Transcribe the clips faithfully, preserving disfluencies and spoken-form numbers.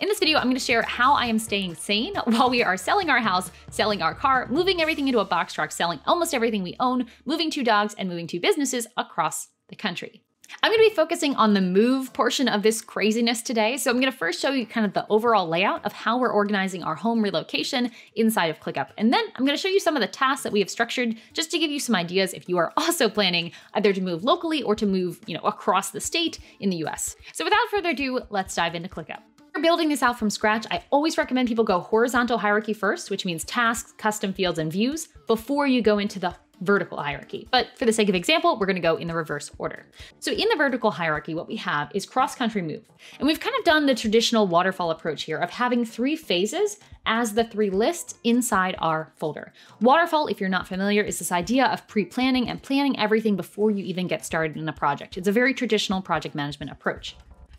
In this video, I'm going to share how I am staying sane while we are selling our house, selling our car, moving everything into a box truck, selling almost everything we own, moving two dogs, and moving two businesses across the country. I'm going to be focusing on the move portion of this craziness today. So I'm going to first show you kind of the overall layout of how we're organizing our home relocation inside of ClickUp. And then I'm going to show you some of the tasks that we have structured just to give you some ideas if you are also planning either to move locally or to move, you know, across the state in the U S. So without further ado, let's dive into ClickUp. If you're building this out from scratch, I always recommend people go horizontal hierarchy first, which means tasks, custom fields, and views before you go into the vertical hierarchy. But for the sake of example, we're going to go in the reverse order. So in the vertical hierarchy, what we have is cross-country move. And we've kind of done the traditional waterfall approach here of having three phases as the three lists inside our folder. Waterfall, if you're not familiar, is this idea of pre-planning and planning everything before you even get started in a project. It's a very traditional project management approach.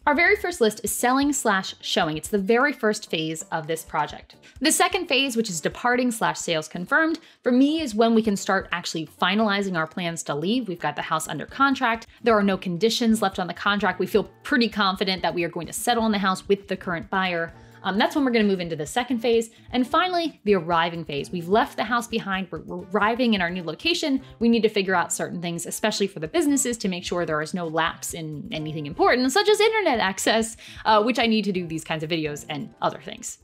Our very first list is selling slash showing. It's the very first phase of this project. The second phase, which is departing slash sales confirmed, for me is when we can start actually finalizing our plans to leave. We've got the house under contract. There are no conditions left on the contract. We feel pretty confident that we are going to settle on the house with the current buyer. Um, that's when we're going to move into the second phase. And finally, the arriving phase. We've left the house behind. We're, we're arriving in our new location. We need to figure out certain things, especially for the businesses, to make sure there is no lapse in anything important, such as internet access, uh, which I need to do these kinds of videos and other things.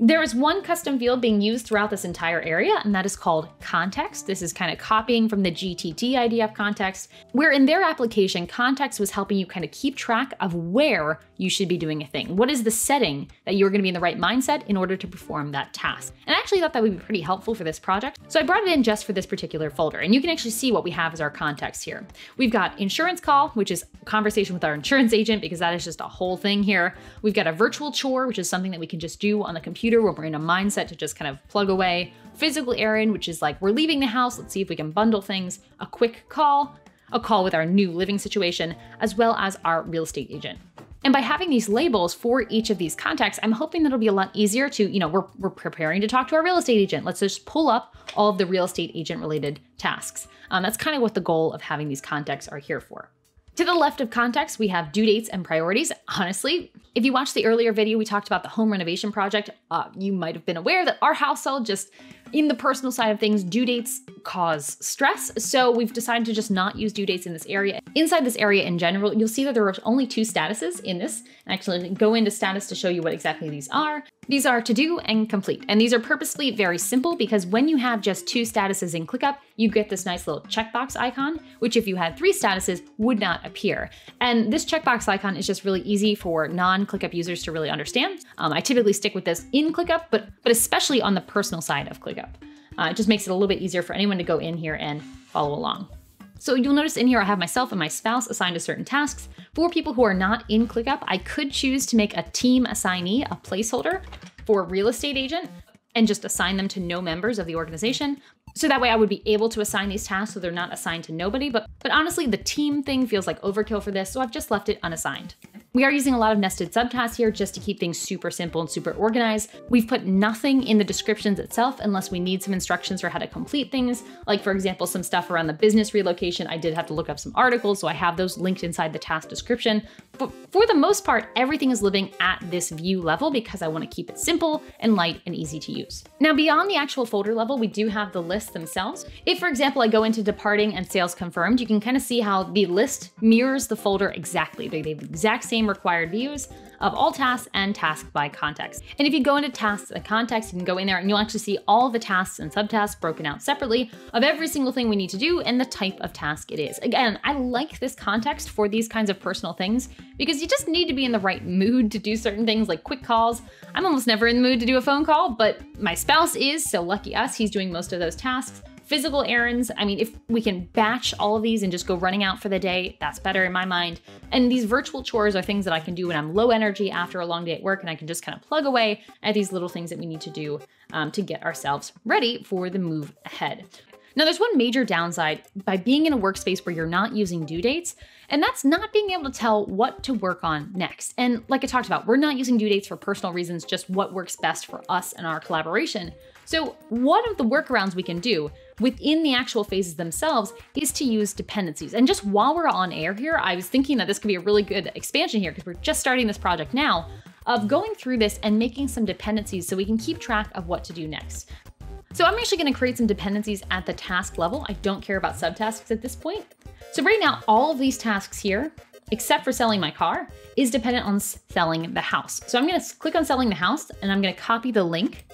There is one custom field being used throughout this entire area, and that is called context. This is kind of copying from the G T D idea of context, where in their application, context was helping you kind of keep track of where you should be doing a thing. What is the setting that you're going to be in the right mindset in order to perform that task? And I actually thought that would be pretty helpful for this project. So I brought it in just for this particular folder, and you can actually see what we have as our context here. We've got insurance call, which is a conversation with our insurance agent, because that is just a whole thing here. We've got a virtual chore, which is something that we can just do on the computer where we're in a mindset to just kind of plug away. Physical errand, which is like, we're leaving the house, let's see if we can bundle things. A quick call, a call with our new living situation, as well as our real estate agent. And by having these labels for each of these contacts, I'm hoping that it'll be a lot easier to, you know, we're, we're preparing to talk to our real estate agent. Let's just pull up all of the real estate agent related tasks. Um, that's kind of what the goal of having these contacts are here for. To the left of context, we have due dates and priorities. Honestly, if you watched the earlier video, we talked about the home renovation project. Uh, you might have been aware that our household, just in the personal side of things, due dates cause stress. So we've decided to just not use due dates in this area. Inside this area in general, you'll see that there are only two statuses in this. I actually go into status to show you what exactly these are. These are to do and complete. And these are purposely very simple because when you have just two statuses in ClickUp, you get this nice little checkbox icon, which if you had three statuses would not appear. And this checkbox icon is just really easy for non-ClickUp users to really understand. Um, I typically stick with this in ClickUp, but, but especially on the personal side of ClickUp. Uh, it just makes it a little bit easier for anyone to go in here and follow along. So you'll notice in here, I have myself and my spouse assigned to certain tasks. For people who are not in ClickUp, I could choose to make a team assignee, a placeholder for a real estate agent, and just assign them to no members of the organization. So that way I would be able to assign these tasks so they're not assigned to nobody. But, but honestly, the team thing feels like overkill for this, so I've just left it unassigned. We are using a lot of nested subtasks here just to keep things super simple and super organized. We've put nothing in the descriptions itself unless we need some instructions for how to complete things. Like for example, some stuff around the business relocation, I did have to look up some articles, so I have those linked inside the task description. But for the most part, everything is living at this view level because I want to keep it simple and light and easy to use. Now beyond the actual folder level, we do have the lists themselves. If for example, I go into departing and sales confirmed, you can kind of see how the list mirrors the folder exactly. They have the exact same required views of all tasks and task by context. And if you go into tasks and context, you can go in there and you'll actually see all the tasks and subtasks broken out separately of every single thing we need to do and the type of task it is. Again, I like this context for these kinds of personal things because you just need to be in the right mood to do certain things like quick calls. I'm almost never in the mood to do a phone call, but my spouse is, so lucky us, he's doing most of those tasks. Physical errands, I mean, if we can batch all of these and just go running out for the day, that's better in my mind. And these virtual chores are things that I can do when I'm low energy after a long day at work, and I can just kind of plug away at these little things that we need to do um, to get ourselves ready for the move ahead. Now, there's one major downside by being in a workspace where you're not using due dates, and that's not being able to tell what to work on next. And like I talked about, we're not using due dates for personal reasons, just what works best for us and our collaboration. So one of the workarounds we can do within the actual phases themselves is to use dependencies. And just while we're on air here, I was thinking that this could be a really good expansion here because we're just starting this project now. of going through this and making some dependencies so we can keep track of what to do next. So I'm actually gonna create some dependencies at the task level. I don't care about subtasks at this point. So right now, all of these tasks here, except for selling my car, is dependent on selling the house. So I'm gonna click on selling the house and I'm gonna copy the link.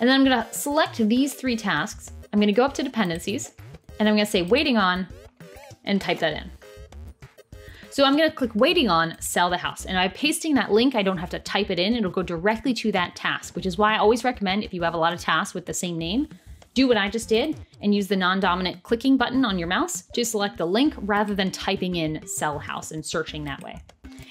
And then I'm gonna select these three tasks. I'm gonna go up to dependencies and I'm gonna say waiting on and type that in. So I'm gonna click waiting on sell the house. And by pasting that link, I don't have to type it in. It'll go directly to that task, which is why I always recommend if you have a lot of tasks with the same name, do what I just did and use the non-dominant clicking button on your mouse to select the link rather than typing in sell house and searching that way.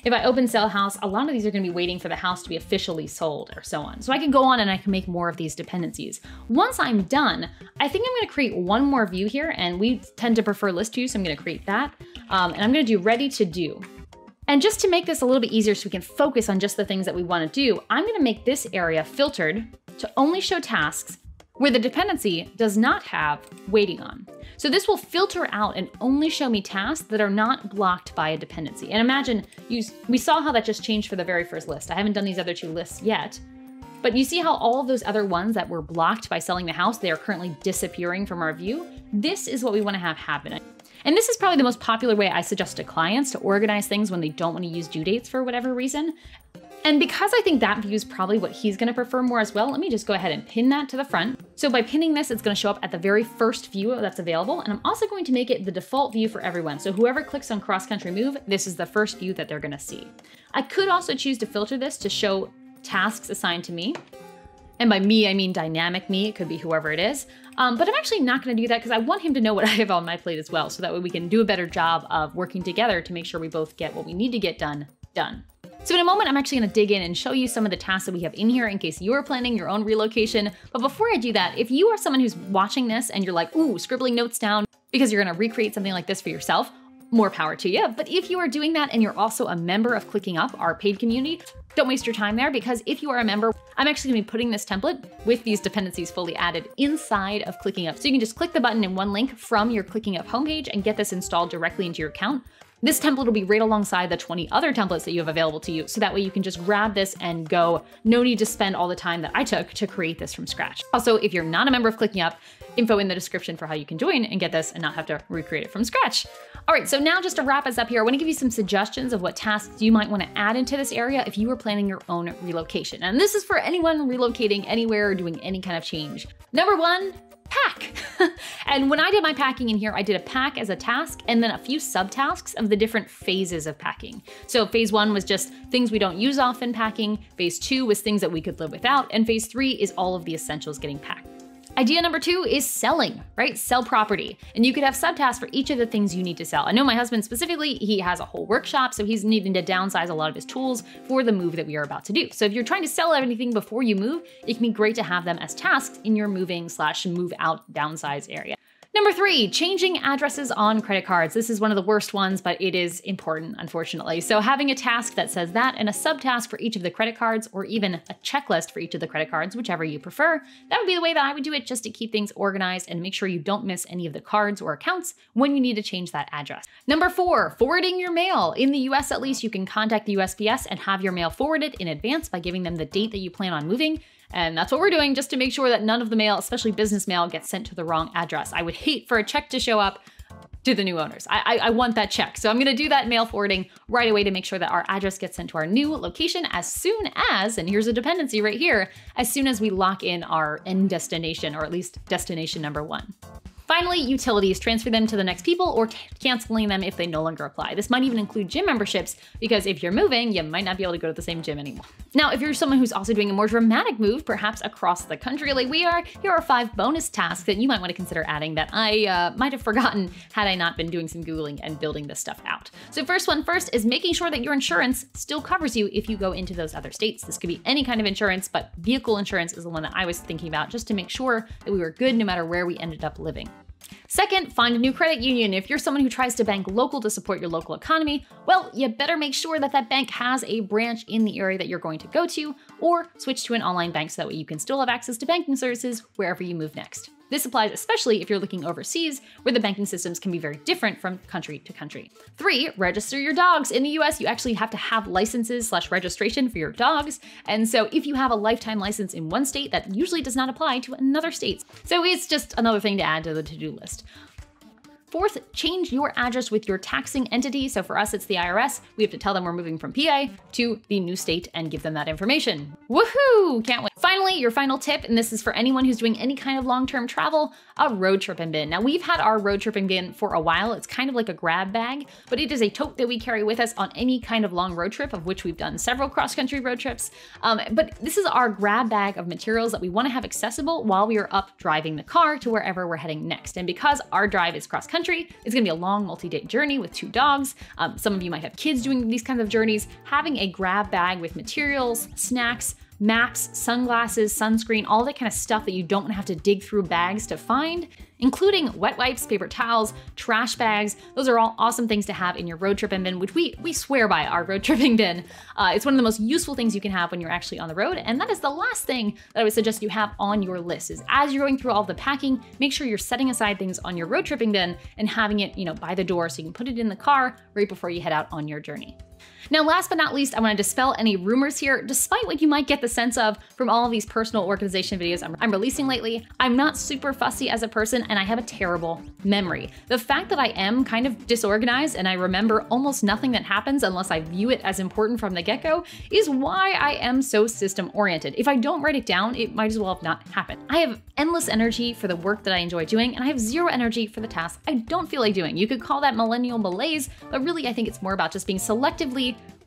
If I open sell house, a lot of these are gonna be waiting for the house to be officially sold or so on. So I can go on and I can make more of these dependencies. Once I'm done, I think I'm gonna create one more view here, and we tend to prefer list views, so I'm gonna create that. Um, and I'm gonna do ready to do. And just to make this a little bit easier so we can focus on just the things that we wanna do, I'm gonna make this area filtered to only show tasks where the dependency does not have waiting on. So this will filter out and only show me tasks that are not blocked by a dependency. And imagine, you, we saw how that just changed for the very first list. I haven't done these other two lists yet, but you see how all of those other ones that were blocked by selling the house, they are currently disappearing from our view. This is what we wanna have happen. And this is probably the most popular way I suggest to clients to organize things when they don't wanna use due dates for whatever reason. And because I think that view is probably what he's gonna prefer more as well, let me just go ahead and pin that to the front. So by pinning this, it's gonna show up at the very first view that's available. And I'm also going to make it the default view for everyone. So whoever clicks on cross-country move, this is the first view that they're gonna see. I could also choose to filter this to show tasks assigned to me. And by me, I mean dynamic me, it could be whoever it is. Um, but I'm actually not gonna do that because I want him to know what I have on my plate as well. So that way we can do a better job of working together to make sure we both get what we need to get done, done. So in a moment, I'm actually gonna dig in and show you some of the tasks that we have in here in case you're planning your own relocation. But before I do that, if you are someone who's watching this and you're like, ooh, scribbling notes down because you're gonna recreate something like this for yourself, more power to you. But if you are doing that and you're also a member of ClickUp, our paid community, don't waste your time there, because if you are a member, I'm actually gonna be putting this template with these dependencies fully added inside of ClickUp. So you can just click the button in one link from your ClickUp homepage and get this installed directly into your account. This template will be right alongside the twenty other templates that you have available to you. So that way you can just grab this and go. No need to spend all the time that I took to create this from scratch. Also, if you're not a member of ClickUp, info in the description for how you can join and get this and not have to recreate it from scratch. All right, so now just to wrap us up here, I wanna give you some suggestions of what tasks you might wanna add into this area if you were planning your own relocation. And this is for anyone relocating anywhere or doing any kind of change. Number one, pack. And when I did my packing in here, I did a pack as a task and then a few subtasks of the different phases of packing. So phase one was just things we don't use often packing. Phase two was things that we could live without. And phase three is all of the essentials getting packed. Idea number two is selling, right? Sell property. And you could have subtasks for each of the things you need to sell. I know my husband specifically, he has a whole workshop, so he's needing to downsize a lot of his tools for the move that we are about to do. So if you're trying to sell anything before you move, it can be great to have them as tasks in your moving slash move out downsize area. Number three, changing addresses on credit cards. This is one of the worst ones, but it is important, unfortunately. So having a task that says that and a subtask for each of the credit cards, or even a checklist for each of the credit cards, whichever you prefer, that would be the way that I would do it, just to keep things organized and make sure you don't miss any of the cards or accounts when you need to change that address. Number four, forwarding your mail. In the U S, at least, you can contact the U S P S and have your mail forwarded in advance by giving them the date that you plan on moving. And that's what we're doing, just to make sure that none of the mail, especially business mail, gets sent to the wrong address. I would hate for a check to show up to the new owners. I, I, I want that check. So I'm gonna do that mail forwarding right away to make sure that our address gets sent to our new location as soon as, and here's a dependency right here, as soon as we lock in our end destination, or at least destination number one. Finally, utilities, transfer them to the next people or canceling them if they no longer apply. This might even include gym memberships, because if you're moving, you might not be able to go to the same gym anymore. Now, if you're someone who's also doing a more dramatic move, perhaps across the country like we are, here are five bonus tasks that you might want to consider adding that I uh, might have forgotten had I not been doing some Googling and building this stuff out. So first one first is making sure that your insurance still covers you if you go into those other states. This could be any kind of insurance, but vehicle insurance is the one that I was thinking about, just to make sure that we were good no matter where we ended up living. Second, find a new credit union. If you're someone who tries to bank local to support your local economy, well, you better make sure that that bank has a branch in the area that you're going to go to, or switch to an online bank so that way you can still have access to banking services wherever you move next. This applies especially if you're looking overseas, where the banking systems can be very different from country to country. Three, register your dogs. In the U S, you actually have to have licenses slash registration for your dogs. And so if you have a lifetime license in one state, that usually does not apply to another state. So it's just another thing to add to the to-do list. Fourth, change your address with your taxing entity. So for us, it's the I R S. We have to tell them we're moving from P A to the new state and give them that information. Woohoo! Can't wait. Finally, your final tip, and this is for anyone who's doing any kind of long-term travel, a road tripping bin. Now, we've had our road tripping bin for a while. It's kind of like a grab bag, but it is a tote that we carry with us on any kind of long road trip, of which we've done several cross-country road trips. Um, but this is our grab bag of materials that we want to have accessible while we are up driving the car to wherever we're heading next. And because our drive is cross-country, it's going to be a long multi-day journey with two dogs. Um, some of you might have kids doing these kinds of journeys. Having a grab bag with materials, snacks, maps, sunglasses, sunscreen, all that kind of stuff that you don't have to dig through bags to find, including wet wipes, paper towels, trash bags. Those are all awesome things to have in your road tripping bin, which we, we swear by our road tripping bin. Uh, it's one of the most useful things you can have when you're actually on the road. And that is the last thing that I would suggest you have on your list is as you're going through all the packing, make sure you're setting aside things on your road tripping bin and having it, you know, by the door so you can put it in the car right before you head out on your journey. Now, last but not least, I want to dispel any rumors here. Despite what you might get the sense of from all of these personal organization videos I'm, I'm releasing lately, I'm not super fussy as a person and I have a terrible memory. The fact that I am kind of disorganized and I remember almost nothing that happens unless I view it as important from the get-go is why I am so system-oriented. If I don't write it down, it might as well have not happened. I have endless energy for the work that I enjoy doing and I have zero energy for the tasks I don't feel like doing. You could call that millennial malaise, but really I think it's more about just being selectively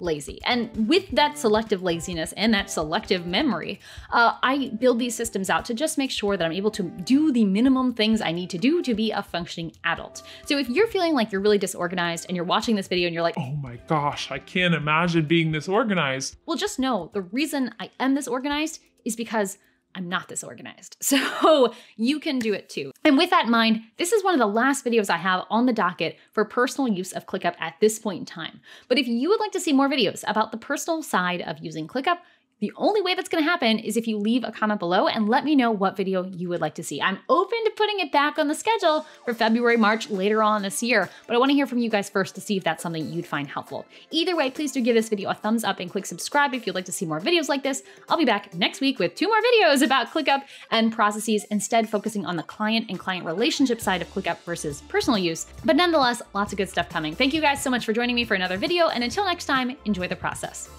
lazy. And with that selective laziness and that selective memory, uh, I build these systems out to just make sure that I'm able to do the minimum things I need to do to be a functioning adult. So if you're feeling like you're really disorganized and you're watching this video and you're like, oh my gosh, I can't imagine being this organized. Well, just know the reason I am this organized is because I'm not this organized. So you can do it too. And with that in mind, this is one of the last videos I have on the docket for personal use of ClickUp at this point in time. But if you would like to see more videos about the personal side of using ClickUp, the only way that's going to happen is if you leave a comment below and let me know what video you would like to see. I'm open to putting it back on the schedule for February, March, later on this year, but I want to hear from you guys first to see if that's something you'd find helpful. Either way, please do give this video a thumbs up and click subscribe if you'd like to see more videos like this. I'll be back next week with two more videos about ClickUp and processes, instead focusing on the client and client relationship side of ClickUp versus personal use. But nonetheless, lots of good stuff coming. Thank you guys so much for joining me for another video, and until next time, enjoy the process.